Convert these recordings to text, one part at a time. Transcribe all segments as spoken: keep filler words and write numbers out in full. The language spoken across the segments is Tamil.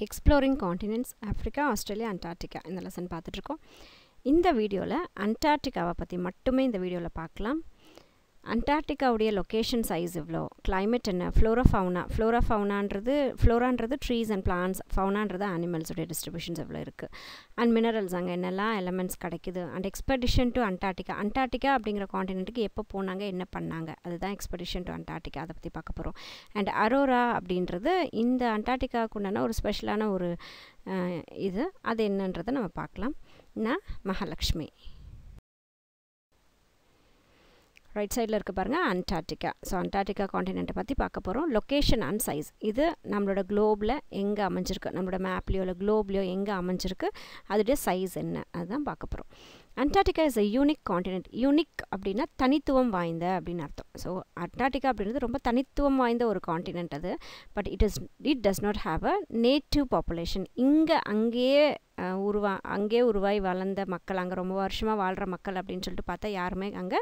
Exploring Continents, Africa, Australia, Antarctica in the lesson paathirukom. In the video la Antarctica va pathi mattume in the video la paakalam. Antarctica udiya location size evlo, climate enna, flora fauna, flora fauna andrathu flora andrathu trees and plants, fauna andrathu animals udiya distributions evlo irukku, and minerals anga ennala elements kadaikudhu, and expedition to Antarctica, Antarctica abdingra continent ku eppa ponaanga enna pannanga adha expedition to Antarctica adha pathi paakaporom, and aurora abindrathu inda Antarctica ku unna oru special ana oru idu adha enna endradha nama paakalam. Na Mahalakshmi right side la irukku parunga Antarctica. So Antarctica continent பத்தி பார்க்க போறோம். Location and size இது நம்மளோட globe ல எங்க அமைஞ்சிருக்கு, நம்மளோட map லியோ இல்ல globe லியோ எங்க அமைஞ்சிருக்கு, அதுடைய size என்ன அதான் பார்க்க போறோம். Antarctica is a unique continent. Unique அப்படினா தனித்துவம் வாய்ந்த அப்படின அர்த்தம். So Antarctica அப்படிங்கிறது ரொம்ப தனித்துவம் வாய்ந்த ஒரு கான்டினென்ட் அது. But it is it does not have a native population. இங்க அங்கேயே உருவா அங்கே உருவாய் வளர்ந்த மக்கள், அங்கே ரொம்ப வருஷமாக வாழ்கிற மக்கள் அப்படின்னு சொல்லிட்டு பார்த்தா யாருமே அங்கே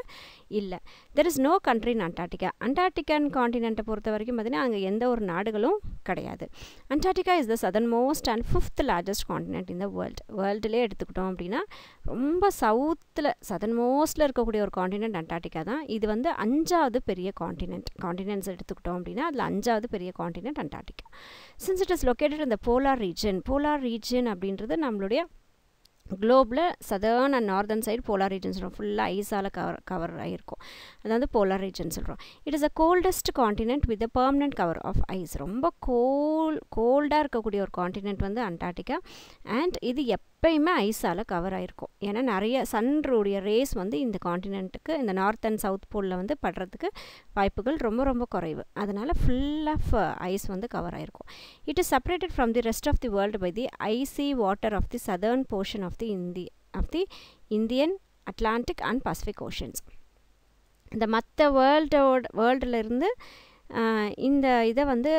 இல்லை. There is no country in Antarctica. Antarctican காண்டினென்ட்டை பொறுத்த வரைக்கும் பார்த்தீங்கன்னா அங்கே எந்த ஒரு நாடுகளும் கிடையாது. Antarctica is the southern most and fifth largest continent in the world. வேர்ல்டுலேயே எடுத்துக்கிட்டோம் அப்படின்னா ரொம்ப சவுத்தில் சதர்ன் மோஸ்ட்டில் இருக்கக்கூடிய ஒரு காண்டினென்ட் அண்டார்டிகா தான். இது வந்து அஞ்சாவது பெரிய காண்டினென்ட். காண்டினென்ட்ஸ் எடுத்துக்கிட்டோம் அப்படின்னா அதில் அஞ்சாவது பெரிய continent Antarctica. Since it is located in the polar region, polar region அப்படின்றது நம்மளுடைய குளோபில் southern and northern side polar region சொல்கிறோம், ஃபுல்லாக ஐஸால் கவர் கவர் ஆகிருக்கும், அதாவது போலார் ரீஜன் சொல்கிறோம். It is a coldest continent with a permanent cover of ice. ரொம்ப கோல் கோல்டாக இருக்கக்கூடிய ஒரு காண்டினென்ட் வந்து அண்டார்டிகா. அண்ட் இது எப்பயுமே ஐஸால் கவர் ஆகிருக்கும், ஏன்னா நிறைய சன்னுடைய ரேஸ் வந்து இந்த காண்டினென்ட்டுக்கு இந்த நார்த் அண்ட் சவுத் போலில் வந்து படுறதுக்கு வாய்ப்புகள் ரொம்ப ரொம்ப குறைவு. அதனால் ஃபுல் ஆஃப் ஐஸ் வந்து கவர் ஆகிருக்கும். It is separated from the rest of the world by the icy water of the southern portion of the Indian of the Indian, Atlantic and Pacific oceans. இந்த மற்ற வேர்ல்டோட வேர்ல்டுலேருந்து இந்த இதை வந்து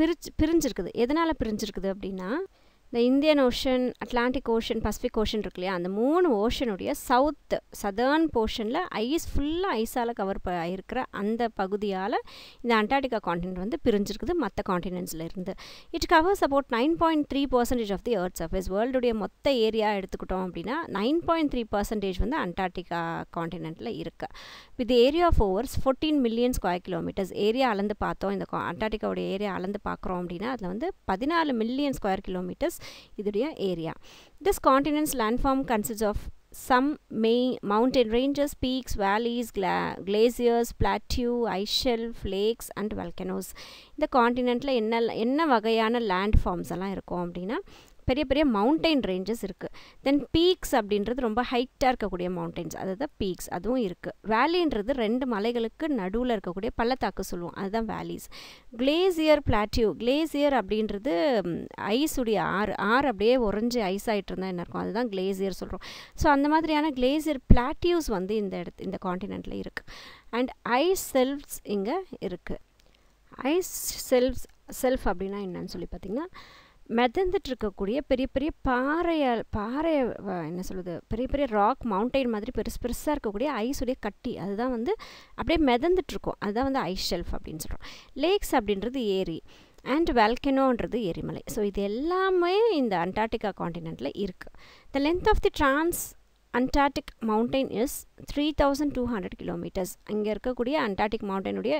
பிரிச்சு பிரிஞ்சிருக்குது. எதனால் பிரிஞ்சிருக்குது அப்படின்னா இந்த Indian ocean, Atlantic ocean, Pacific ocean இருக்கு இல்லையா, அந்த மூணு ஓஷனுடைய சவுத் சதர்ன் போர்ஷனில் ஐஸ் ஃபுல்லாக ஐஸால் கவர் ப இருக்கிற அந்த பகுதியால் இந்த அண்டார்டிகா காண்டினென்ட் வந்து பிரிஞ்சிருக்குது மற்ற காண்டினென்ட்ஸில் இருந்து. It covers about nine point three percentage of the earth surface. வேர்ல்டுடைய மொத்த ஏரியா எடுத்துக்கிட்டோம் அப்படின்னா நைன் பாயிண்ட் த்ரீ பர்சன்டேஜ் வந்து அண்டார்டிகா காண்டினென்ட்டில் இருக்குது. With area of overs fourteen million square kilometres. Area அளந்து பார்த்தோம், இந்த அண்டார்டிகாவுடைய ஏரியா அளந்து பார்க்குறோம் அப்படின்னா அதில் வந்து பதினாலு மில்லியன் ஸ்கொயர் கிலோமீட்டர்ஸ் இதுடைய area. This continent's landform consists of some main mountain ranges, peaks, valleys, glaciers, plateau, ice shelf, lakes and volcanoes. இந்த காண்டினென்ட்ல என்ன என்ன வகையான landforms எல்லாம் இருக்கும் அப்படின்னா பெரிய பெரிய மவுண்டைன் ரேஞ்சஸ் இருக்குது. தென் பீக்ஸ் அப்படின்றது ரொம்ப ஹைட்டாக இருக்கக்கூடிய மவுண்டைன்ஸ், அதுதான் பீக்ஸ், அதுவும் இருக்குது. வேலின்றது ரெண்டு மலைகளுக்கு நடுவில் இருக்கக்கூடிய பள்ளத்தாக்கு சொல்லுவோம், அதுதான் வேலிஸ். கிளேசியர், பிளாட்டியூ, கிளேசியர் அப்படின்றது ஐஸுடைய ஆறு ஆறு அப்படியே உறைஞ்சி ஐஸ் ஆகிட்டு இருந்தால் என்ன இருக்கும், அதுதான் கிளேசியர் சொல்கிறோம். ஸோ அந்த மாதிரியான கிளேசியர் பிளாட்டியூஸ் வந்து இந்த இடத்து இந்த காண்டினென்ட்டில் இருக்குது. அண்ட் ஐஸ் செல்ஃப்ஸ் இங்கே இருக்குது. ஐஸ் செல்ஃப்ஸ் செல்ஃப் அப்படின்னா என்னன்னு சொல்லி பார்த்திங்கன்னா மிதந்துட்டு இருக்கக்கூடிய பெரிய பெரிய பாறையால் பாறையை என்ன சொல்லுது பெரிய பெரிய ராக் மவுண்டைன் மாதிரி பெருசு பெருசாக இருக்கக்கூடிய ஐஸுடைய கட்டி, அதுதான் வந்து அப்படியே மிதந்துட்டுருக்கும், அதுதான் வந்து ஐஸ் ஷெல்ஃப் அப்படின்னு சொல்கிறோம். லேக்ஸ் அப்படின்றது ஏரி, அண்ட் வால்கனோன்றது ஏரிமலை. ஸோ இது எல்லாமே இந்த அண்டார்டிகா காண்டினென்ட்டில் இருக்குது. The length of the trans Antarctic mountain is three thousand two hundred kilometres. இங்கே இருக்கக்கூடிய அண்டார்டிக் மவுண்டைனுடைய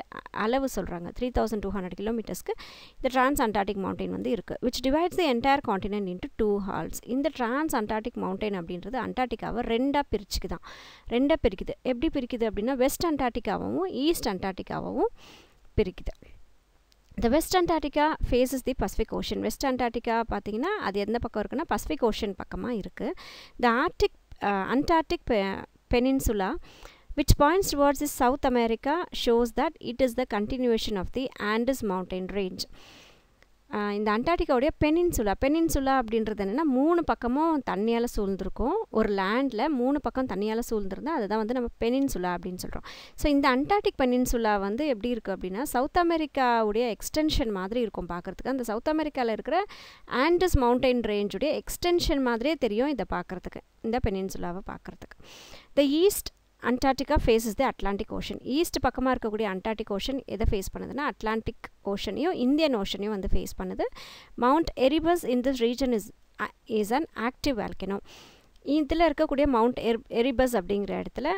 அளவு சொல்கிறாங்க, த்ரீ தௌசண்ட் டூ ஹண்ட்ரட் கிலோமீட்டர்ஸ்க்கு இந்த டிரான்ஸ் அண்டார்டிக் மவுண்டைன் வந்து இருக்குது. Which divides the entire continent into two halves. இந்த டிரான்ஸ் அண்டார்டிக் மவுண்டைன் அப்படின்றது அண்டார்டிகாவை ரெண்டாக பிரிச்சுக்கு தான் ரெண்டாக பிரிக்குது. எப்படி பிரிக்குது அப்படின்னா வெஸ்ட் அண்டார்டிகாவும் ஈஸ்ட் அண்டார்டிகாவும் பிரிக்குது. The West Antarctica faces the Pacific Ocean. West Antarctica பார்த்தீங்கன்னா அது எந்த பக்கம் இருக்குன்னா பசிஃபிக் ஓஷன் பக்கமாக இருக்குது. The Arctic Uh, Antarctic pe Peninsula, which points towards the South America, shows that it is the continuation of the Andes mountain range. இந்த அண்டார்டிகாவுடைய பெனின்சுலா பெனின்சுலா அப்படின்றது என்னென்னா மூணு பக்கமும் தண்ணியால் சூழ்ந்துருக்கும். ஒரு லேண்டில் மூணு பக்கம் தண்ணியால் சூழ்ந்துருந்தால் அதுதான் வந்து நம்ம பெனின்சுலா அப்படின்னு சொல்கிறோம். ஸோ இந்த அண்டார்டிக் பெனின்சுலா வந்து எப்படி இருக்குது அப்படின்னா சவுத் அமெரிக்காவுடைய எக்ஸ்டென்ஷன் மாதிரி இருக்கும் பார்க்குறதுக்கு. அந்த சவுத் அமெரிக்காவில் இருக்கிற ஆண்டஸ் மவுண்டைன் ரேஞ்சுடைய எக்ஸ்டென்ஷன் மாதிரியே தெரியும் இதை பார்க்குறதுக்கு, இந்த பெனின்சுலாவை பார்க்குறதுக்கு. The east Antarctica faces the Atlantic Ocean. East பக்கமா இருக்கக்கூடிய Antarctic Ocean எதை ஃபேஸ் பண்ணுதுன்னா Atlantic Ocean யோ Indian Ocean யோ வந்து ஃபேஸ் பண்ணுது. Mount Erebus in this region is uh, is an active volcano. இதுல இருக்கக்கூடிய Mount Erebus அப்படிங்கற இடத்துல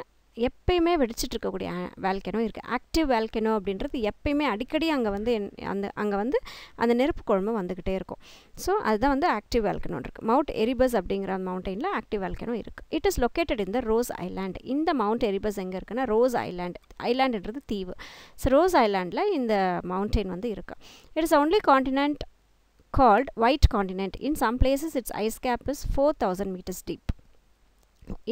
எப்பயுமே வெடிச்சிட்டு இருக்கக்கூடிய வால்கனோ இருக்கு. ஆக்டிவ் வால்கனோ அப்படின்றது எப்பயுமே அடிக்கடி அங்கே வந்து அந்த அங்கே வந்து அந்த நெருப்பு குழம்பு வந்துக்கிட்டே இருக்கும். ஸோ அதுதான் வந்து ஆக்டிவ் வால்கனோன்னு இருக்குது. மவுண்ட் எரிபஸ் அப்படிங்கிற அந்த மவுண்டெயினில் ஆக்டிவ் வால்கனோ இருக்குது. இட் இஸ் லொக்கேட்டட் இந்த ரோஸ் ஐலாண்ட். இந்த மவுண்ட் எரிபஸ் எங்கே இருக்குன்னா ரோஸ் ஐலாண்ட். ஐலாண்டுன்றது தீவு. ஸோ ரோஸ் ஐலாண்டில் இந்த மவுண்டெயின் வந்து இருக்குது. It is only continent called white continent. In some places its ice cap is four thousand meters deep.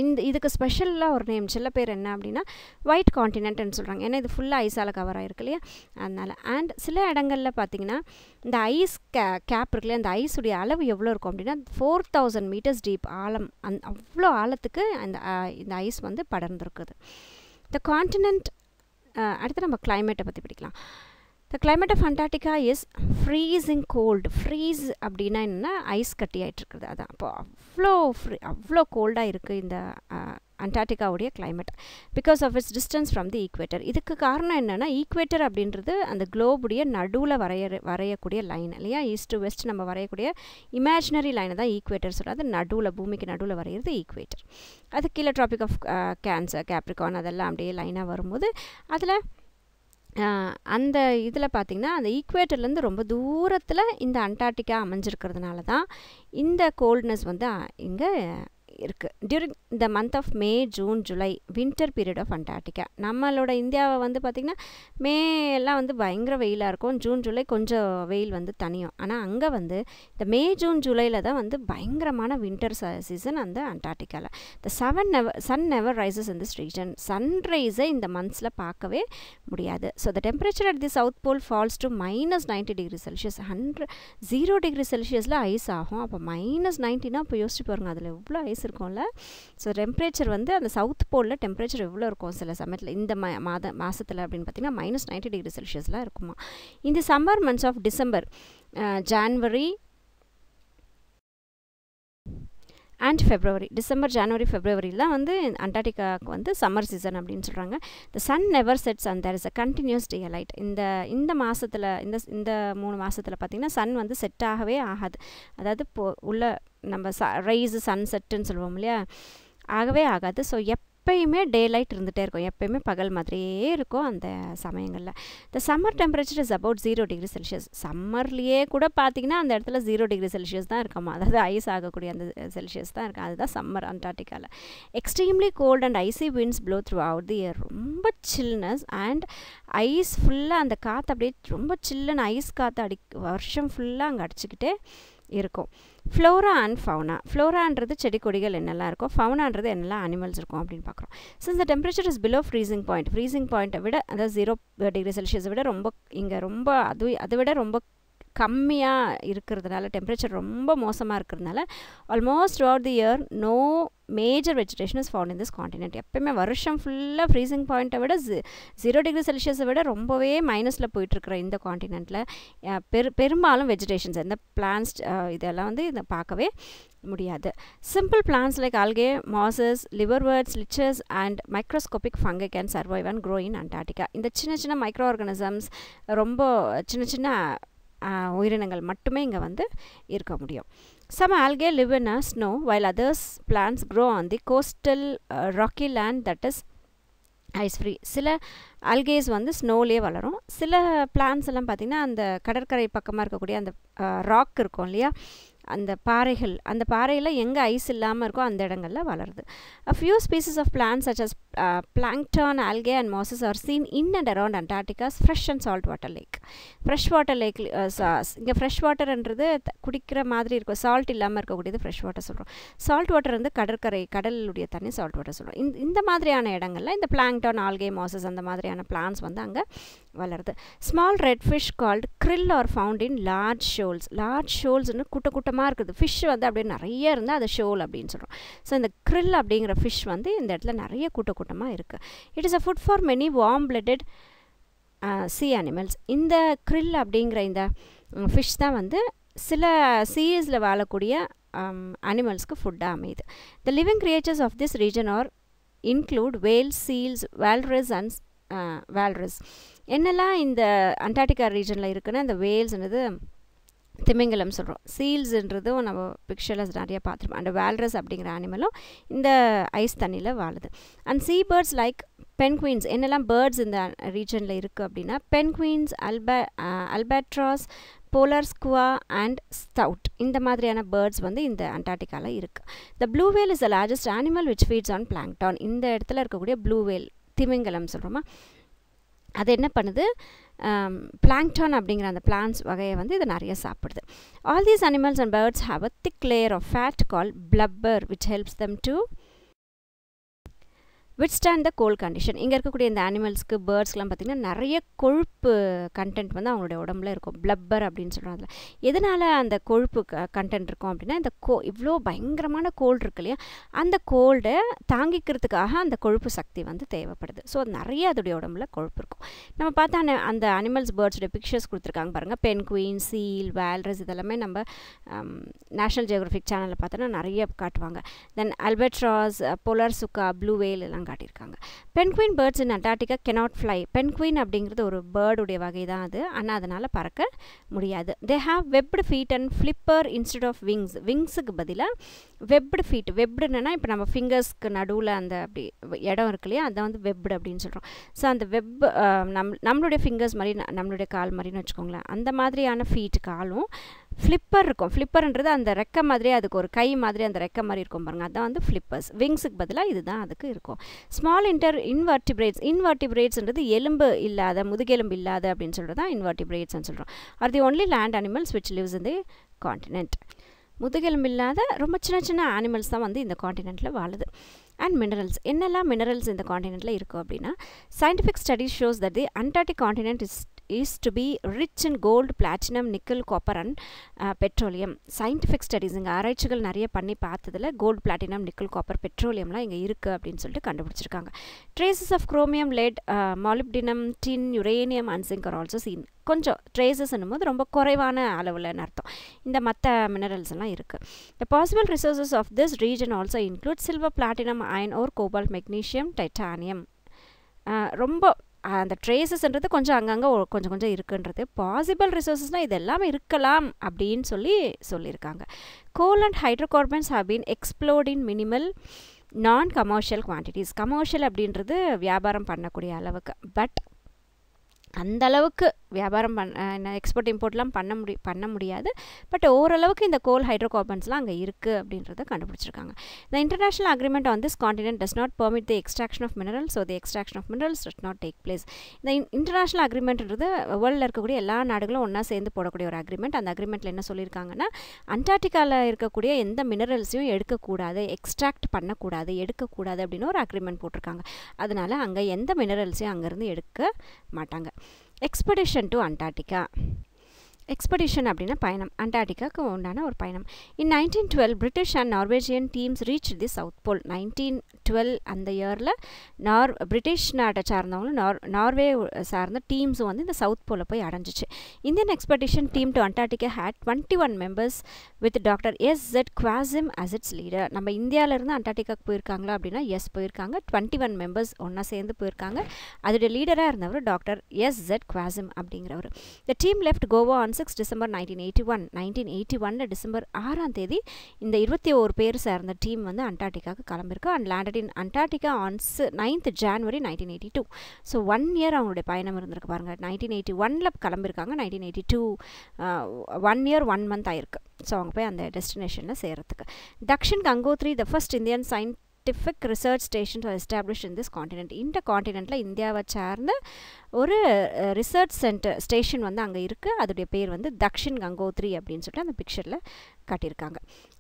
இந்த இதுக்கு ஸ்பெஷலாக ஒரு நேம் சில பேர் என்ன அப்படின்னா ஒயிட் காண்டினென்ட்னு சொல்கிறாங்க. ஏன்னா இது ஃபுல்லாக ஐஸால் கவர் ஆகிருக்கு இல்லையா, அதனால். அண்ட் சில இடங்களில் பார்த்தீங்கன்னா இந்த ஐஸ் கே கேப் இருக்குல்லையா, அந்த ஐஸுடைய அளவு எவ்வளோ இருக்கும் அப்படின்னா ஃபோர் தௌசண்ட் மீட்டர்ஸ் டீப் ஆழம். அந் அவ்வளோ ஆழத்துக்கு அந்த இந்த ஐஸ் வந்து படர்ந்துருக்குது. த காண்டினென்ட். அடுத்து நம்ம கிளைமேட்டை பற்றி படிக்கலாம். The climate of Antarctica is freezing cold. Freeze அப்படின்னா என்னென்னா ஐஸ் கட்டி ஆகிட்டு இருக்குது. அதான் அப்போ அவ்வளோ ஃப்ரீ அவ்வளோ கோல்டாக இருக்குது இந்த அண்டார்டிகாவுடைய climate. Because of its distance from the equator. இதுக்கு காரணம் என்னென்னா ஈக்வேட்டர் அப்படின்றது அந்த குளோபுடைய நடுவில் வரைய வரையக்கூடிய லைன் இல்லையா. ஈஸ்ட் டு வெஸ்ட் நம்ம வரையக்கூடிய இமேஜினரி லைனை தான் ஈக்வேட்டர் சொல்கிறது. நடுவில் பூமிக்கு நடுவில் வரைகிறது ஈக்வேட்டர். அது கீழே ட்ராபிக் ஆஃப் கேன்சர், கேப்ரிகான் அதெல்லாம் அப்படியே லைனாக வரும்போது அதில் அந்த இதில் பார்த்திங்கன்னா அந்த ஈக்வேட்டர்லேருந்து ரொம்ப தூரத்தில் இந்த அண்டார்டிகா அமைஞ்சிருக்கிறதுனால தான் இந்த கோல்ட்னஸ் வந்து இங்கே இருக்குது. During the month of May, June, July, winter period of Antarctica. நம்மளோட இந்தியாவை வந்து பார்த்திங்கன்னா மே எல்லாம் வந்து பயங்கர வெயிலாக இருக்கும். ஜூன் ஜூலை கொஞ்சம் வெயில் வந்து தனியும். ஆனால் அங்கே வந்து இந்த மே ஜூன் ஜூலையில் தான் வந்து பயங்கரமான வின்டர் சீசன் அந்த அண்டார்டிகாவில். The sun never sun never rises in this region. சன்ரைஸை இந்த மந்த்ஸில் பார்க்கவே முடியாது. So the temperature at the south pole falls to minus ninety degree Celsius. Hundred zero degree செல்சியஸில் ஐஸ் ஆகும். அப்போ மைனஸ் நைன்ட்டினா இப்போ யோசிச்சு பாருங்கள், அதில் எவ்வளோ ஐஸ் இருக்கும்ல. ஸோ டெம்பரேச்சர் வந்து அந்த சவுத் போலில் டெம்பரேச்சர் எவ்வளோ இருக்கும் சில சமயத்தில் இந்த மா மாத மாதத்தில் அப்படின்னு பார்த்தீங்கன்னா மைனஸ் நைன்ட்டி டிகிரி செல்சியஸ்லாம் இருக்குமா. இந்த summer months of December, January and February, December ஜனவரி ஃபெப்ரவரிலாம் வந்து அண்டார்டிகாவுக்கு வந்து சம்மர் சீசன் அப்படின்னு சொல்கிறாங்க. The sun never sets and there is a continuous day light. இந்த இந்த மாதத்தில் இந்த இந்த மூணு மாதத்தில் பார்த்திங்கன்னா சன் வந்து செட் ஆகவே ஆகாது. அதாவது போ உள்ள நம்ம ச ரைஸு சன் செட்டுன்னு சொல்லுவோம் இல்லையா, ஆகவே ஆகாது. ஸோ எப்பயுமே டே லைட் இருந்துகிட்டே இருக்கும். எப்பயுமே பகல் மாதிரியே இருக்கும் அந்த சமயங்களில். The summer temperature is about zero degree Celsius. சம்மர்லேயே கூட பார்த்திங்கன்னா அந்த இடத்துல ஜீரோ டிகிரி செல்சியஸ் தான் இருக்காமா. அதாவது ஐஸ் ஆகக்கூடிய அந்த செல்சியஸ் தான் இருக்குது. அதுதான் summer அண்டார்டிகாவில். Extremely cold and icy winds blow throughout the year. ரொம்ப சில்னஸ் அண்ட் ஐஸ் ஃபுல்லாக அந்த காற்று அப்படியே ரொம்ப சில்லுன்னு ஐஸ் காற்று அடி வருஷம் ஃபுல்லாக அங்கே அடிச்சுக்கிட்டே இருக்கும். Flora and fauna. ஃப்ளோரான்றது செடி கொடிகள் என்னெல்லாம் இருக்கும், ஃபவுனான்றது என்னெல்லாம் அனிமல்ஸ் இருக்கும் அப்படின்னு பார்க்குறோம். Since the temperature is below freezing point. Freezing பாயிண்ட்டை விட, அதாவது ஜீரோ டிகிரி செல்சியஸை விட ரொம்ப இங்கே ரொம்ப அது அதை விட ரொம்ப கம்மியாக இருக்கிறதுனால, டெம்பரேச்சர் ரொம்ப மோசமாக இருக்கிறதுனால almost throughout the year no major vegetation is found in this continent. எப்போயுமே வருஷம் ஃபுல்லாக ஃப்ரீசிங் பாயிண்ட்டை விட ஜீரோ டிகிரி செல்சியஸை விட ரொம்பவே மைனஸில் போயிட்டுருக்குற இந்த காண்டினென்ட்டில் பெரு பெரும்பாலும் வெஜிடேஷன்ஸ் இந்த பிளான்ஸ் இதெல்லாம் வந்து இதை பார்க்கவே முடியாது. Simple plants like algae, mosses, liverworts, lichens and microscopic fungi can survive and grow in Antarctica. இந்த சின்ன சின்ன மைக்ரோ ஆர்கானிசம்ஸ், ரொம்ப சின்ன சின்ன உயிரினங்கள் மட்டுமே இங்கே வந்து இருக்க முடியும். Some algae live in a snow while others plants grow on the coastal uh, rocky land that is ice free. சில அல்கேஸ் வந்து ஸ்னோலே வளரும். சில பிளான்ஸ் எல்லாம் பார்த்திங்கன்னா அந்த கடற்கரை பக்கமாக இருக்கக்கூடிய அந்த ராக் இருக்கும் இல்லையா, அந்த பாறைகள், அந்த பாறையில் எங்கே ஐஸ் இல்லாமல் இருக்கோ அந்த இடங்களில் வளருது. A few species of plants such as uh, plankton, algae and mosses are seen in and around Antarctica's fresh and salt water lake. Fresh water lake, இங்கே ஃப்ரெஷ் வாட்டர்ன்றது குடிக்கிற மாதிரி இருக்கும், சால்ட் இல்லாமல் இருக்கக்கூடியது ஃப்ரெஷ் வாட்டர் சொல்கிறோம். சால்ட் வாட்டர் வந்து கடற்கரை கடலுடைய தண்ணி சால்ட் வாட்டர் சொல்கிறோம். இந்த மாதிரியான இடங்களில் இந்த பிளாங்க்டான், ஆல்கே, மாசஸ் அந்த மாதிரியான பிளான்ஸ் வந்து அங்கே வளருது. Small red fish called krill are found in large shoals. Large ஷோல்ஸ்னு கூட்ட கூட்டமாக இருக்குது. ஃபிஷ் வந்து அப்படியே நிறைய இருந்தால் அது ஷோல் அப்படின்னு சொல்கிறோம். ஸோ இந்த க்ரில் அப்படிங்கிற ஃபிஷ் வந்து இந்த இடத்துல நிறைய கூட்ட கூட்டமாக இருக்குது. It is a food for many warm blooded sea animals. இந்த க்ரில் அப்படிங்கிற இந்த ஃபிஷ் தான் வந்து சில சீஸில் வாழக்கூடிய அனிமல்ஸ்க்கு ஃபுட்டாக அமையுது. The living creatures of this region are include whales, seals, walrus and uh, walrus. என்னெல்லாம் இந்த அண்டார்டிகா ரீஜனில் இருக்குன்னா இந்த வேல்ஸ்ன்றது திமிங்கலம் சொல்கிறோம், சீல்ஸ்ன்றதும் நம்ம பிக்சர்ஸ் நிறையா பார்த்துருப்போம். அண்ட் வேல்ரஸ் அப்படிங்கிற அனிமலும் இந்த ஐஸ் தண்ணியில் வாழுது. And sea birds like penguins, என்னெல்லாம் பேர்ட்ஸ் இந்த ரீஜனில் இருக்குது அப்படின்னா பென்குயின்ஸ், அல்பா albatross, polar skua and stout, இந்த மாதிரியான பேர்ட்ஸ் வந்து இந்த அண்டார்டிகாவில் இருக்குது. The blue whale is the largest animal which feeds on plankton. இந்த இடத்துல இருக்கக்கூடிய ப்ளூ வேல் திமிங்கலம் சொல்கிறோமா, அது என்ன பண்ணுது, பிளாங்க்டான் அப்படிங்கிற அந்த பிளான்ஸ் வகையை வந்து இது நிறைய சாப்பிடுது. All these animals and birds have a thick layer of fat call blubber which helps them to withstand the cold condition. இங்கே இருக்கக்கூடிய இந்த அனிமல்ஸ்க்கு பேர்ட்ஸ்லாம் பார்த்திங்கன்னா நிறைய கொழுப்பு கண்டென்ட் வந்து அவங்களுடைய உடம்புல இருக்கும். பிளப்பர் அப்படின்னு சொல்கிறாங்க. அதில் எதனால் அந்த கொழுப்பு க கண்டென்ட் இருக்கும் அப்படின்னா இந்த கோ இவ்வளோ பயங்கரமான கோல்டு இருக்கு இல்லையா, அந்த கோல்டை தாங்கிக்கிறதுக்காக அந்த கொழுப்பு சக்தி வந்து தேவைப்படுது. ஸோ நிறைய அதோடைய உடம்புல கொழுப்பு இருக்கும். நம்ம பார்த்தா அந்த அனிமல்ஸ் பேர்ட்ஸோடைய பிக்சர்ஸ் கொடுத்துருக்காங்க பாருங்கள். பென்குயின், சீல், வால்ரஸ் இதெல்லாமே நம்ம நேஷ்னல் ஜியோகிராஃபிக் சேனலில் பார்த்தோன்னா நிறைய காட்டுவாங்க. தென் அல்பேட்ராஸ், போலார் சுக்கா, ப்ளூ வேல் எல்லாம் காட்டியிருக்காங்க. Penguin birds in Antarctica cannot fly. Penguin அப்படிங்கிறது ஒரு பேர்டுடைய வகை தான் அது, ஆனால் அதனால் பறக்க முடியாது. They have webbed feet and flipper instead of wings. விங்ஸுக்கு பதிலாக வெப்டு ஃபீட், வெப்டுன்னா இப்போ நம்ம ஃபிங்கர்ஸ்க்கு நடுவில் அந்த அப்படி இடம் இருக்கு இல்லையா, அதை வந்து வெப்டு அப்படின்னு சொல்கிறோம். ஸோ அந்த வெப் நம் நம்மளுடைய ஃபிங்கர்ஸ் மாதிரி, நம்மளுடைய கால் மாதிரின்னு வச்சுக்கோங்களேன், அந்த மாதிரியான ஃபீட் காலும். ஃப்ளிப்பர் இருக்கும், ஃப்ளிப்பர்ன்றது அந்த ரெக்கை மாதிரியே, அதுக்கு ஒரு கை மாதிரி அந்த ரெக்கை மாதிரி இருக்கும் பாருங்கள், அதுதான் வந்து ஃப்ளிப்பர்ஸ். விங்ஸுக்கு பதிலாக இது தான் அதுக்கு இருக்கும். Small inter invertebrates. இன்வெர்டிபிரேட்ஸ்ன்றது எலும்பு இல்லாத, முதுகெலும்பு இல்லாத அப்படின்னு சொல்கிறது தான் இன்வெர்டிபிரேட்ஸ்ன்னு சொல்கிறோம். Are the only land animals which lives in the continent. முதுகெலும்பு இல்லாத ரொம்ப சின்ன சின்ன அனிமல்ஸ் தான் வந்து இந்த காண்டினென்ட்டில் வாழுது. And minerals. என்னெல்லாம் மினரல்ஸ் இந்த காண்டினென்ட்டில் இருக்கும் அப்படின்னா scientific studies shows that the Antarctic continent is is to be rich in gold, platinum, nickel, copper and uh, petroleum. scientific studies இங்கே ஆராய்ச்சிகள் நிறைய பண்ணி பார்த்ததில் gold, platinum, nickel, copper, petroleumலாம் இங்கே இருக்குது அப்படின்னு சொல்லிட்டு கண்டுபிடிச்சிருக்காங்க. traces of chromium, lead, uh, molybdenum, tin, uranium and zinc are also seen. கொஞ்சம் ட்ரேசஸ்ன்னும் போது ரொம்ப குறைவான அளவில் அர்த்தம் இந்த மற்ற மினரல்ஸ் எல்லாம் இருக்குது. The possible resources of this region also include silver, platinum, iron ore, cobalt, magnesium, titanium. ரொம்ப அந்த ட்ரேசஸ்ன்றது கொஞ்சம் அங்கங்கே கொஞ்சம் கொஞ்சம் இருக்குன்றது. பாசிபிள் ரிசோர்ஸஸ்னால் இது எல்லாமே இருக்கலாம் அப்படின்னு சொல்லி சொல்லியிருக்காங்க. Coal and hydrocarbons have been explored in minimal non commercial quantities. Commercial அப்படின்றது வியாபாரம் பண்ணக்கூடிய அளவுக்கு, பட் அந்த அளவுக்கு வியாபாரம் பண்ண எக்ஸ்போர்ட் இம்போர்ட்லாம் பண்ண முடி பண்ண முடியாது பட் ஓரளவுக்கு இந்த கோல், ஹைட்ரோகார்பன்ஸ்லாம் அங்கே இருக்குது அப்படின்றத கண்டுபிடிச்சிருக்காங்க. The international agreement on this continent does not permit the extraction of minerals. So the extraction of minerals does not take place. இந்த இன்டர்நேஷனல் அக்ரிமெண்ட்ன்றது வேர்ல்டில் இருக்கக்கூடிய எல்லா நாடுகளும் ஒன்றா சேர்ந்து போடக்கூடிய ஒரு அக்ரிமெண்ட். அந்த அக்ரிமெண்ட்டில் என்ன சொல்லியிருக்காங்கன்னா அண்டார்டிகாவில் இருக்கக்கூடிய எந்த மினரல்ஸையும் எடுக்கக்கூடாது, எக்ஸ்ட்ராக்ட் பண்ணக்கூடாது, எடுக்கக்கூடாது அப்படின்னு ஒரு அக்ரிமெண்ட் போட்டிருக்காங்க. அதனால் அங்கே எந்த மினரல்ஸையும் அங்கேருந்து எடுக்க மாட்டாங்க. Expedition to Antarctica. எக்ஸ்பெடிஷன் அப்படின்னா பயணம், அண்டார்டிகாவுக்கு உண்டான ஒரு பயணம். In nineteen twelve British and Norwegian teams reach the south pole. Nineteen twelve அந்த இயரில் நார் பிரிட்டிஷ் நாட்டை சார்ந்தவங்களும் நார் நார்வே சார்ந்த டீம்ஸும் வந்து இந்த சவுத் போலில் போய் அடைஞ்சிச்சு. Indian expedition team to Antarctica had twenty one members with doctor S Z Qasim as its leader. நம்ம இந்தியாவிலேருந்து அண்டார்டிகாவுக்கு போயிருக்காங்களா அப்படின்னா எஸ் போயிருக்காங்க. டுவெண்ட்டி ஒன் மெம்பர்ஸ் ஒன்றா சேர்ந்து போயிருக்காங்க. அதோடைய லீடராக இருந்தவர் டாக்டர் எஸ் ஜெட் குவாசிம் அப்படிங்கிறவர். The team left Goa on six December nineteen eighty one. Nineteen eighty ஒன்ல டிசம்பர் ஆறாம் தேதி இந்த இருபத்தி ஒரு பேர் சார்ந்த டீம் வந்து அண்டார்டிகாவுக்கு கிளம்பிருக்கு. And landed in Antarctica on ninth January nineteen eighty two. So one year அவங்களுடைய பயணம் இருந்திருக்கு பாருங்க. நைன்டீன் எயிட்டி ஒன்ல கிளம்பியிருக்காங்க, nineteen eighty two one year one month ஆயிருக்கு. ஸோ அவங்க போய் அந்த டெஸ்டினேஷனில் சேரத்துக்கு. Dakshin Gangotri the first Indian science scientific research stations are established in this continent. இந்த காண்டினென்ட்டில் இந்தியாவை சார்ந்த ஒரு ரிசர்ச் சென்டர் ஸ்டேஷன் வந்து அங்கே இருக்குது. அதோடைய பேர் வந்து தக்ஷின் கங்கோத்ரி அப்படின்னு சொல்லிட்டு அந்த பிக்சரில் காட்டியிருக்காங்க.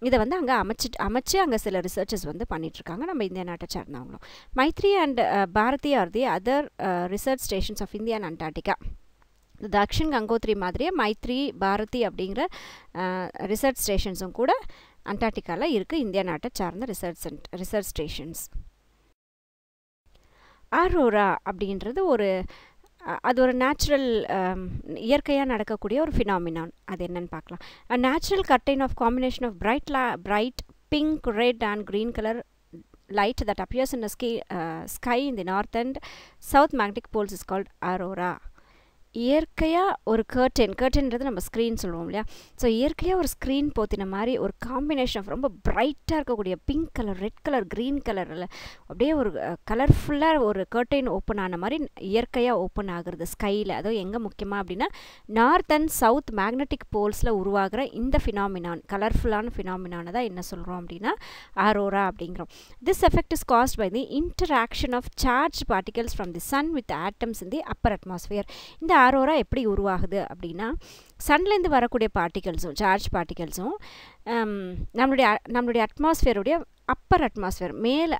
இதை வந்து அங்கே அமைச்சு அமைச்சு அங்கே சில ரிசர்ச்சஸ் வந்து பண்ணிகிட்ருக்காங்க நம்ம இந்திய நாட்டை சார்ந்தவங்களும். Maitri and Bharati are the other research stations of India and Antarctica. Dakshin Gangotri மாதிரியே மைத்ரி, பாரதி அப்படிங்கிற ரிசர்ச் ஸ்டேஷன்ஸும் கூட அண்டார்டிகாவில் இருக்குது, இந்தியா நாட்டை சார்ந்த research centre research stations. Aurora அப்படின்றது ஒரு அது ஒரு நேச்சுரல் இயற்கையாக நடக்கக்கூடிய ஒரு ஃபினாமினான். அது என்னன்னு பார்க்கலாம். Natural curtain of combination of bright light pink, red and green colour light that appears in the sky, uh, sky in the north and south magnetic poles is called aurora. இயற்கையாக ஒரு கர்டன் கர்டன்றது நம்ம ஸ்க்ரீன் சொல்லுவோம் இல்லையா. ஸோ இயற்கையாக ஒரு ஸ்க்ரீன் போத்தின மாதிரி ஒரு காம்பினேஷன் ஆஃப் ரொம்ப பிரைட்டாக இருக்கக்கூடிய pink colour, red colour, green கலரில் அப்படியே ஒரு கலர்ஃபுல்லாக ஒரு கர்டன் ஓப்பன் ஆன மாதிரி இயற்கையாக ஓப்பன் ஆகுறது ஸ்கையில். அதுவும் எங்கே முக்கியமாக அப்படின்னா நார்த் அண்ட் சவுத் மேக்னெட்டிக் போல்ஸில் உருவாகிற இந்த ஃபினாமினான், கலர்ஃபுல்லான ஃபினாமினான தான் என்ன சொல்கிறோம் அப்படின்னா ஆரோரா அப்படிங்கிறோம். This effect is caused by the interaction of charge particles from the sun with atoms in the upper atmosphere. இந்த ஆரோரா எப்படி உருவாகுது அப்படின்னா சன்லேருந்து வரக்கூடிய பார்ட்டிகல்ஸும் சார்ஜ் பார்ட்டிகல்ஸும் நம்மளுடைய நம்மளுடைய அட்மாஸ்ஃபியருடைய அப்பர் அட்மாஸ்ஃபியர் மேலே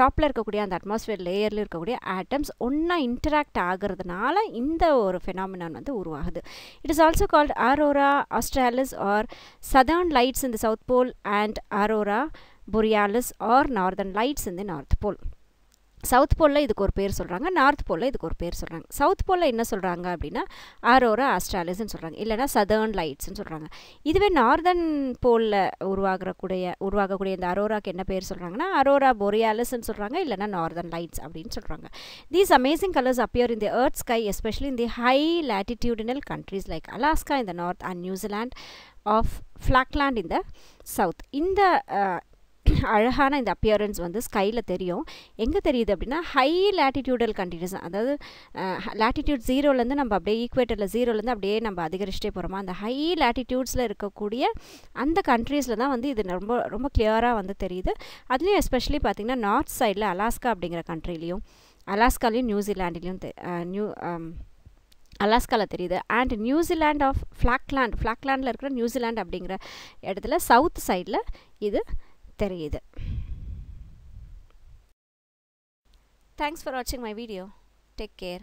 டாப்பில் இருக்கக்கூடிய அந்த அட்மாஸ்ஃபியர் லேயரில் இருக்கக்கூடிய ஆட்டம்ஸ் ஒன்றா இன்டராக்ட் ஆகிறதுனால இந்த ஒரு ஃபெனாமினான் வந்து உருவாகுது. It is also called aurora australis or southern lights in the south pole and aurora borealis or northern lights in the north pole. South போலில் இதுக்கு ஒரு பேர் சொல்கிறாங்க, நார்த் போலில் இதுக்கு ஒரு பேர் சொல்கிறாங்க. சவுத் போலில் என்ன சொல்கிறாங்க அப்படின்னா ஆரோரா ஆஸ்ட்ராலிஸ்ன்னு சொல்கிறாங்க, இல்லைனா சதர்ன் லைட்ஸ்ன்னு சொல்கிறாங்க. இதுவே நார்தர்ன் போலில் உருவாகக்கூடிய உருவாகக்கூடிய இந்த அரோராக்கு என்ன பேர் சொல்கிறாங்கன்னா அரோரா பொரியாலிஸ்ன்னு சொல்கிறாங்க, இல்லைனா நார்தர்ன் லைட்ஸ் அப்படின்னு சொல்கிறாங்க. These amazing colours appear in the earth sky especially in the high latitudinal countries like Alaska in the north and New Zealand of Falkland in the south. இந்த அழகான இந்த அப்பியரன்ஸ் வந்து ஸ்கையில் தெரியும். எங்கே தெரியுது அப்படின்னா ஹை லேட்டிடியூடல் கண்ட்ரீஸ், அதாவது லேட்டிடியூட் ஜீரோலேருந்து நம்ம அப்படியே ஈக்குவேட்டரில் ஜீரோலேருந்து அப்படியே நம்ம அதிகரிச்சுட்டே போகிறோமா, அந்த ஹை லேட்டிடியூட்ஸில் இருக்கக்கூடிய அந்த கண்ட்ரீஸில் தான் வந்து இது ரொம்ப ரொம்ப கிளியராக வந்து தெரியுது. அதுலேயும் எஸ்பெஷலி பார்த்திங்கன்னா நார்த் சைடில் அலாஸ்கா அப்படிங்கிற கண்ட்ரிலையும் அலாஸ்காலையும் நியூசிலாண்டிலையும் நியூ அலாஸ்காவில் தெரியுது. அண்ட் நியூசிலாண்ட் ஆஃப் ஃப்ளாக்லாண்ட், ஃப்ளாக்லாண்டில் இருக்கிற நியூசிலாண்ட் அப்படிங்கிற இடத்துல சவுத் சைடில் இது தெரியுது. Thanks for watching my video. Take care.